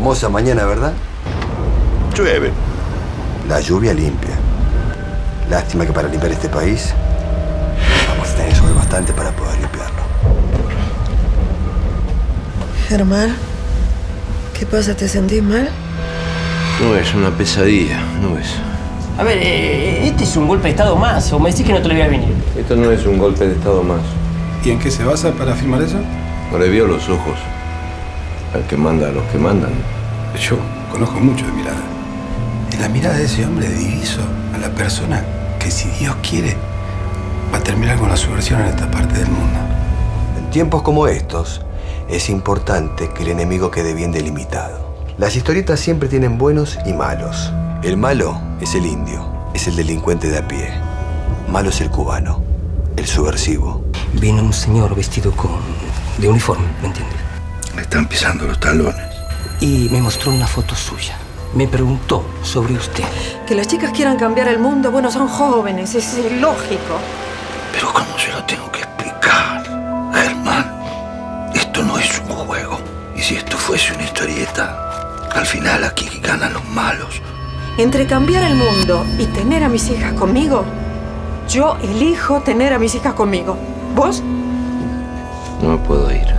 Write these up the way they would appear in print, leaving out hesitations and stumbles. Hermosa mañana, ¿verdad? Llueve. La lluvia limpia. Lástima que para limpiar este país vamos a tener que llover bastante para poder limpiarlo. Germán, ¿qué pasa? ¿Te sentís mal? No es una pesadilla, no es. A ver, este es un golpe de estado más, o me decís que no te lo voy a venir. Esto no es un golpe de estado más. ¿Y en qué se basa para afirmar eso? No le vio los ojos al que manda a los que mandan. Yo conozco mucho de mirada. En la mirada de ese hombre diviso a la persona que, si Dios quiere, va a terminar con la subversión en esta parte del mundo. En tiempos como estos, es importante que el enemigo quede bien delimitado. Las historietas siempre tienen buenos y malos. El malo es el indio, es el delincuente de a pie. Malo es el cubano, el subversivo. Vino un señor vestido de uniforme, ¿me entiendes? Me están pisando los talones. Y me mostró una foto suya. Me preguntó sobre usted. Que las chicas quieran cambiar el mundo, bueno, son jóvenes, es lógico. Pero ¿cómo se lo tengo que explicar, Germán? Esto no es un juego. Y si esto fuese una historieta, al final aquí ganan los malos. Entre cambiar el mundo y tener a mis hijas conmigo, yo elijo tener a mis hijas conmigo. ¿Vos? No me puedo ir.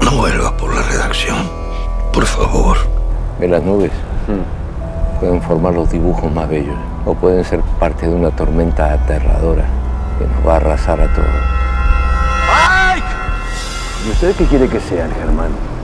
No vuelvas por la redacción, por favor. ¿Ven las nubes? Pueden formar los dibujos más bellos o pueden ser parte de una tormenta aterradora que nos va a arrasar a todos. ¡Mike! ¿Y usted qué quiere que sean, Germán?